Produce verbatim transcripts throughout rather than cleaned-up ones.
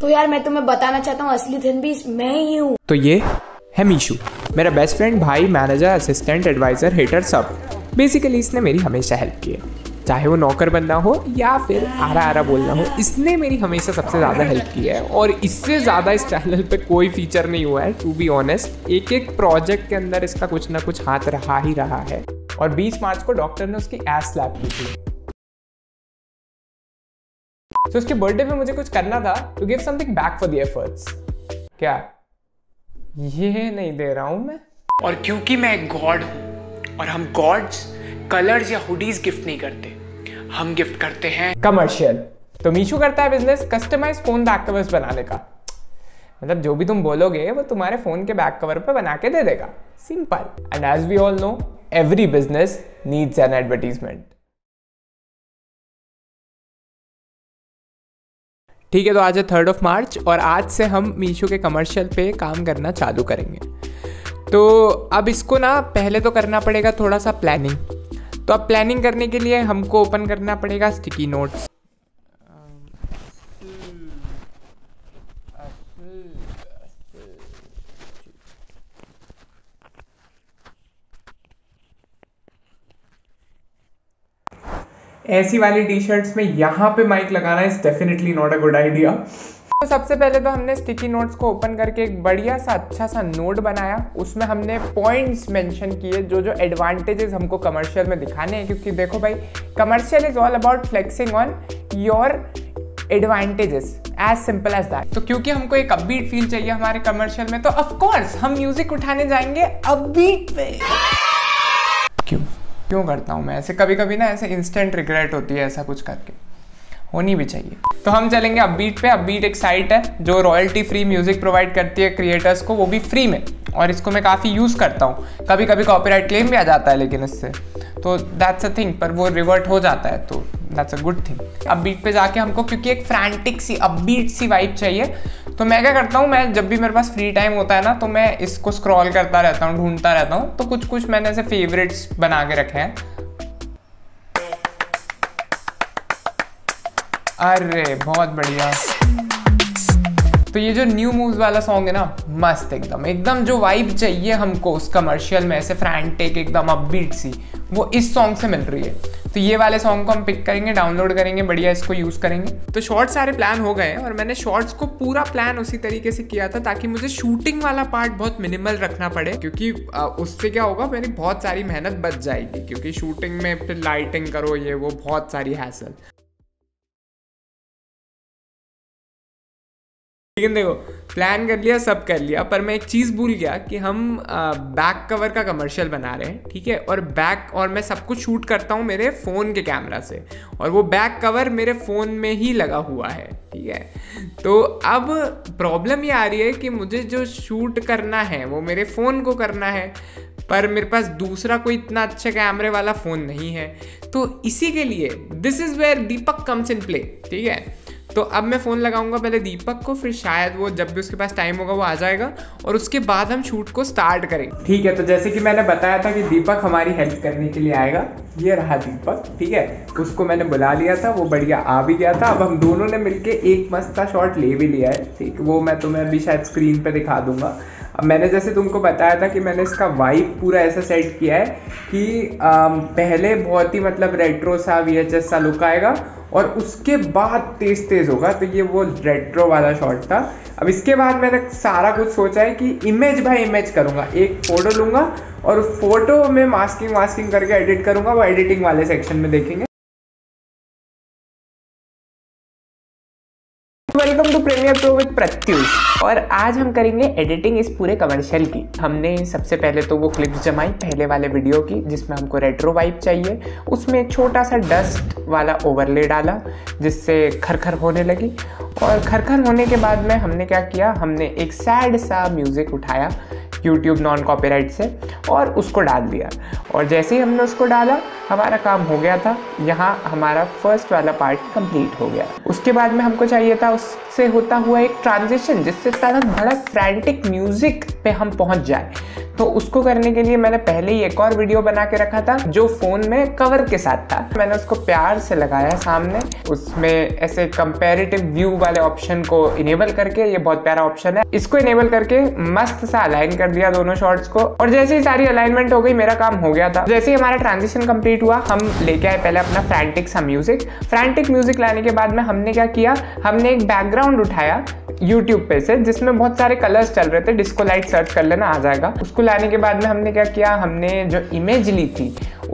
तो यार मैं तुम्हें बताना चाहता हूँ असली धन भी मैं ही हूँ। तो ये है मीशो, मेरा बेस्ट फ्रेंड, भाई, मैनेजर, असिस्टेंट, एडवाइजर, हेटर, सब। बेसिकली इसने मेरी हमेशा हेल्प की है, चाहे वो नौकर बनना हो या फिर आरा आरा बोलना हो, इसने मेरी हमेशा सबसे ज़्यादा हेल्प की है। और इससे ज़्यादा इस चैनल पे कोई फीचर नहीं हुआ है टू बी ऑनेस्ट। एक एक प्रोजेक्ट के अंदर इसका कुछ ना कुछ हाथ रहा ही रहा है। और बीस मार्च को डॉक्टर ने उसकी एस स्लैप की थी। तो उसके बर्थडे पे मुझे कुछ करना था, to give something back for the efforts. क्या ये नहीं दे रहा हूं मैं? और क्योंकि मैं एक गॉड हूं और हम गॉड्स कलर्स या हुडीज गिफ्ट नहीं करते, हम गिफ्ट करते हैं कमर्शियल। तो मीशो करता है business customise phone back covers बनाने का, मतलब जो भी तुम बोलोगे वो तुम्हारे फोन के बैक कवर पर बना के दे देगा, simple. And as we all know, every business needs an advertisement. ठीक है, तो आज है थर्ड ऑफ मार्च और आज से हम मीशो के कमर्शियल पे काम करना चालू करेंगे। तो अब इसको ना पहले तो करना पड़ेगा थोड़ा सा प्लानिंग। तो अब प्लानिंग करने के लिए हमको ओपन करना पड़ेगा स्टिकी नोट्स। ऐसी वाली टी शर्ट्स में यहाँ पे माइक लगाना is definitely not a good idea. तो सबसे पहले तो हमने स्टिकी नोट्स को ओपन करके एक बढ़िया सा अच्छा सा नोट बनाया। उसमें हमने पॉइंट्स मेंशन किए, जो जो एडवांटेजेस हमको कमर्शियल में दिखाने हैं, क्योंकि देखो भाई commercial is all about flexing on your advantages, as simple as that. तो क्योंकि हमको एक अपबीट फील चाहिए हमारे कमर्शियल में, तो ऑफकोर्स हम म्यूजिक उठाने जाएंगे अपबीट पे। क्यों क्यों करता हूँ मैं ऐसे? कभी कभी ना ऐसे इंस्टेंट रिग्रेट होती है, ऐसा कुछ करके होनी भी चाहिए। तो हम चलेंगे अपबीट पे। अपबीट एक साइट है जो रॉयल्टी फ्री म्यूजिक प्रोवाइड करती है क्रिएटर्स को, वो भी फ्री में। और इसको मैं काफ़ी यूज़ करता हूँ, कभी कभी कॉपीराइट क्लेम भी आ जाता है लेकिन इससे, तो दैट्स अ थिंग, पर वो रिवर्ट हो जाता है, तो that's a good thing. Upbeat पे जाके हमको क्योंकि एक फ्रैंटिक सी अपबीट सी वाइब चाहिए, तो मैं क्या करता हूँ, मैं जब भी मेरे पास फ्री टाइम होता है ना, तो मैं इसको स्क्रॉल करता रहता हूँ, ढूंढता रहता हूँ। तो कुछ कुछ मैंने ऐसे फेवरेट्स बना के रखे हैं। अरे बहुत बढ़िया। तो ये जो न्यू मूव्स वाला सॉन्ग है ना, मस्त, एकदम एकदम जो वाइब चाहिए हमको उस कमर्शियल में, ऐसे फ्रैंटिक एकदम अपबीट सी, वो इस सॉन्ग से मिल रही है। तो ये वाले सॉन्ग को हम पिक करेंगे, डाउनलोड करेंगे, बढ़िया इसको यूज़ करेंगे। तो शॉर्ट्स सारे प्लान हो गए हैं और मैंने शॉर्ट्स को पूरा प्लान उसी तरीके से किया था ताकि मुझे शूटिंग वाला पार्ट बहुत मिनिमल रखना पड़े, क्योंकि उससे क्या होगा, मेरी बहुत सारी मेहनत बच जाएगी, क्योंकि शूटिंग में फिर लाइटिंग करो, ये वो, बहुत सारी हैसल। लेकिन देखो प्लान कर लिया, सब कर लिया, पर मैं एक चीज़ भूल गया कि हम आ, बैक कवर का कमर्शियल बना रहे हैं, ठीक है। और बैक और मैं सब कुछ शूट करता हूँ मेरे फ़ोन के कैमरा से, और वो बैक कवर मेरे फ़ोन में ही लगा हुआ है, ठीक है। तो अब प्रॉब्लम ये आ रही है कि मुझे जो शूट करना है वो मेरे फ़ोन को करना है, पर मेरे पास दूसरा कोई इतना अच्छे कैमरे वाला फ़ोन नहीं है। तो इसी के लिए this is where Deepak comes in play, ठीक है। तो अब मैं फ़ोन लगाऊंगा पहले दीपक को, फिर शायद वो जब भी उसके पास टाइम होगा वो आ जाएगा, और उसके बाद हम शूट को स्टार्ट करेंगे, ठीक है। तो जैसे कि मैंने बताया था कि दीपक हमारी हेल्प करने के लिए आएगा, ये रहा दीपक, ठीक है। उसको मैंने बुला लिया था, वो बढ़िया आ भी गया था। अब हम दोनों ने मिलके एक मस्त सा शॉट ले भी लिया है, ठीक। वो मैं तुम्हें अभी शायद स्क्रीन पर दिखा दूंगा। अब मैंने जैसे तुमको बताया था कि मैंने इसका वाइब पूरा ऐसा सेट किया है कि आ, पहले बहुत ही मतलब रेट्रो सा वी एच एस सा लुक आएगा और उसके बाद तेज़ तेज़ होगा। तो ये वो रेट्रो वाला शॉट था। अब इसके बाद मैंने सारा कुछ सोचा है कि इमेज बाय इमेज करूँगा, एक फ़ोटो लूँगा और उस फोटो में मास्किंग वास्किंग करके एडिट करूँगा, वो एडिटिंग वाले सेक्शन में देखेंगे। Welcome to Premiere Pro with Pratyush. और आज हम करेंगे एडिटिंग इस पूरे कमर्शियल की। हमने सबसे पहले तो वो क्लिप्स जमाई पहले वाले वीडियो की जिसमें हमको रेट्रो वाइब चाहिए, उसमें एक छोटा सा डस्ट वाला ओवरले डाला जिससे खरखर होने लगी। और खरखर होने के बाद में हमने क्या किया, हमने एक सैड सा म्यूज़िक उठाया यूट्यूब नॉन कॉपीराइट से और उसको डाल दिया। और जैसे ही हमने उसको डाला हमारा काम हो गया था, यहाँ हमारा फर्स्ट वाला पार्ट कंप्लीट हो गया। उसके बाद में हमको चाहिए था उससे होता हुआ एक ट्रांजिशन जिससे तड़क भड़क फ्रैंटिक म्यूज़िक पे हम पहुँच जाए। तो उसको करने के लिए मैंने पहले ही एक और वीडियो बना के रखा था जो फ़ोन में कवर के साथ था। मैंने उसको प्यार से लगाया सामने, उसमें ऐसे कंपेरेटिव व्यू वाले ऑप्शन को इनेबल करके, ये बहुत प्यारा ऑप्शन है, इसको इनेबल करके मस्त सा अलाइन कर दिया दोनों शॉट्स को। और जैसे ही सारी अलाइनमेंट हो गई मेरा काम हो गया था। जैसे ही हमारा ट्रांजिशन कंप्लीट हुआ हम लेके आए पहले अपना फ्रैंटिक सा म्यूजिक। फ्रैंटिक म्यूजिक लाने के बाद में हमने क्या किया, हमने एक बैकग्राउंड उठाया यूट्यूब पे से जिसमें बहुत सारे कलर्स चल रहे थे, डिस्को लाइट सर्च कर लेना आ जाएगा। उसको लाने के बाद में हमने क्या किया, हमने जो इमेज ली थी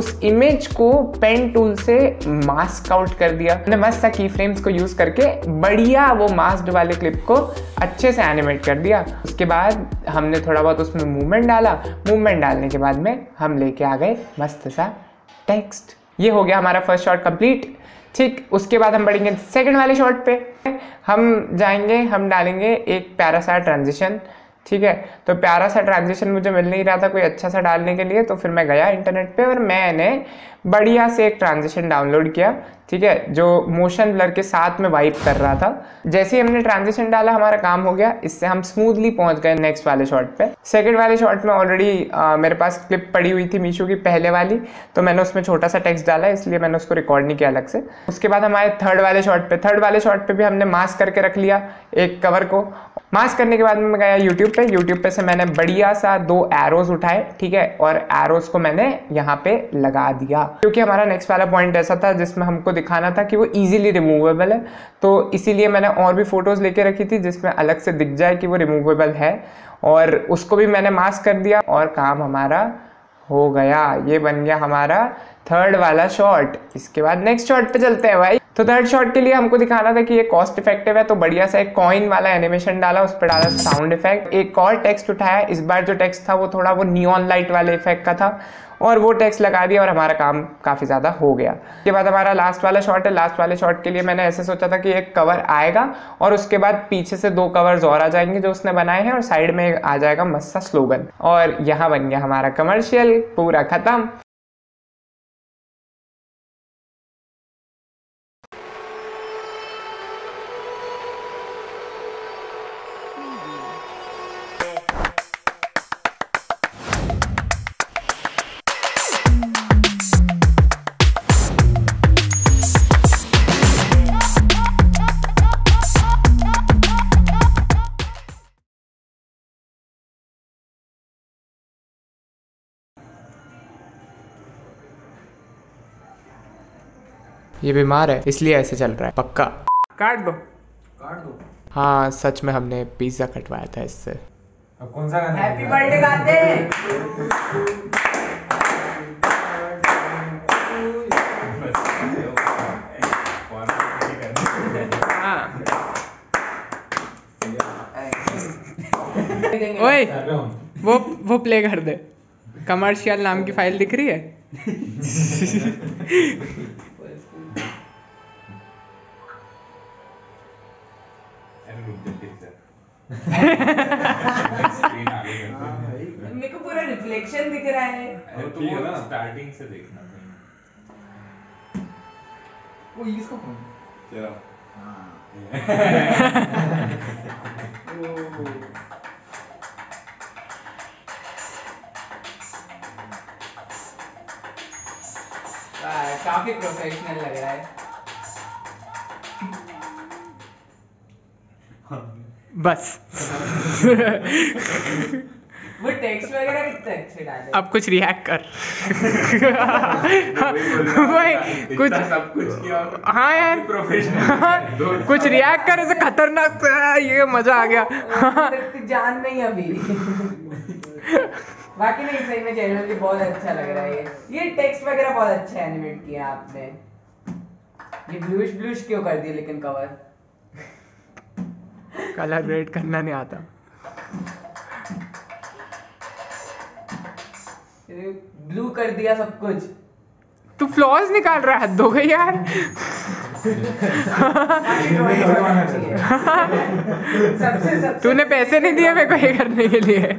उस इमेज को पेन टूल से मास्क आउट कर दिया। हमने मस्त की फ्रेम्स को यूज़ करके बढ़िया वो मास्क वाले क्लिप को अच्छे से एनिमेट कर दिया। उसके बाद हमने थोड़ा बहुत उसमें मूवमेंट डाला, मूवमेंट डालने के बाद में हम लेके आ गए मस्त सा टेक्स्ट। ये हो गया हमारा फर्स्ट शॉट कंप्लीट। ठीक, उसके बाद हम बढ़ेंगे सेकंड वाले शॉट पे। हम जाएंगे, हम डालेंगे एक प्यारा सा ट्रांजिशन। ठीक है, तो प्यारा सा ट्रांजिशन मुझे मिल नहीं रहा था कोई अच्छा सा डालने के लिए, तो फिर मैं गया इंटरनेट पे और मैंने बढ़िया से एक ट्रांजिशन डाउनलोड किया। ठीक है, जो मोशन ब्लर के साथ में वाइप कर रहा था। जैसे ही हमने ट्रांजिशन डाला हमारा काम हो गया, इससे हम स्मूथली पहुंच गए नेक्स्ट वाले शॉट पे। सेकंड वाले शॉट में ऑलरेडी मेरे पास क्लिप पड़ी हुई थी मीशो की पहले वाली, तो मैंने उसमें छोटा सा टेक्स्ट डाला, इसलिए मैंने उसको रिकॉर्ड नहीं किया अलग से। उसके बाद हमारे थर्ड वाले शॉट पे, थर्ड वाले शॉट पे भी हमने मास्क करके रख लिया एक कवर को। मास्क करने के बाद में मैं गया यूट्यूब पे, यूट्यूब पे से मैंने बढ़िया सा दो एरोज उठाए। ठीक है, और एरोज को मैंने यहाँ पे लगा दिया क्योंकि हमारा नेक्स्ट वाला पॉइंट ऐसा था जिसमें हमको दिखाना था कि वो इजीली रिमूवेबल है, तो इसीलिए मैंने और भी फोटोज़ लेके रखी थी जिसमें अलग से दिख जाए कि वो रिमूवेबल है, और उसको भी मैंने मास्क कर दिया और काम हमारा हो गया। ये बन गया हमारा थर्ड वाला शॉट। इसके बाद नेक्स्ट शॉट पे चलते हैं भाई। तो थर्ड शॉट के लिए हमको दिखाना था कि ये कॉस्ट इफेक्टिव है, तो बढ़िया सा एक कॉइन वाला एनिमेशन डाला, उस पर डाला साउंड इफेक्ट, एक और टेक्स्ट उठाया। इस बार जो टेक्स्ट था वो थोड़ा वो नियॉन लाइट वाले इफेक्ट का था और वो टेक्स्ट लगा दिया और हमारा काम काफ़ी ज़्यादा हो गया। उसके बाद हमारा लास्ट वाला शॉट है। लास्ट वाले शॉट के लिए मैंने ऐसे सोचा था कि एक कवर आएगा और उसके बाद पीछे से दो कवर्स और आ जाएंगे जो उसने बनाए हैं, और साइड में आ जाएगा मस्त सा स्लोगन। और यहाँ बन गया हमारा कमर्शियल पूरा ख़त्म। ये बीमार है इसलिए ऐसे चल रहा है, पक्का काट दो काट दो। हाँ सच में हमने पिज्जा कटवाया था इससे। अब कौन सा गाना? हैप्पी बर्थडे गाते हैं। ओए वो वो प्ले कर दे। कमर्शियल नाम की फाइल दिख रही है? मेरे को पूरा रिफ्लेक्शन दिख रहा है। अरे तो वो ना स्टार्टिंग से देखना वो इसको कौन तेरा? हाँ काफी प्रोफेशनल लग रहा है। बस वो टेक्स्ट वगैरह कितने अच्छे डाले। अब कुछ रिएक्ट कर भाई कुछ सब कुछ किया। हाँ यार प्रोफेशनल कुछ रिएक्ट कर ऐसे खतरनाक। ये मजा आ गया। जान नहीं अभी बाकी नहीं, सही में चैनल बहुत अच्छा लग रहा है। ये ये टेक्स्ट वगैरह बहुत अच्छा एनिमेट किया आपने। ये ब्लूश ब्लूश क्यों कर दिया लेकिन कवर कलर ग्रेड करना नहीं आता। ब्लू कर दिया सब कुछ। तू फ्लॉज निकाल रहा है, हद हो गई यार। तूने पैसे नहीं दिए मेरे को ये करने के लिए।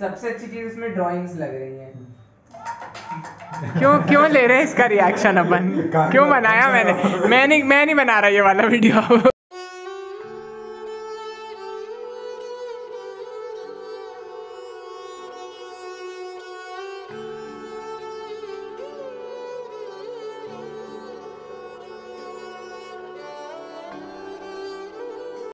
सबसे अच्छी चीज इसमें ड्राइंग्स लग रही हैं। क्यों क्यों ले रहे हैं इसका रिएक्शन अपन? क्यों बनाया मैंने? मैं नहीं मैं नहीं बना रहा ये वाला वीडियो।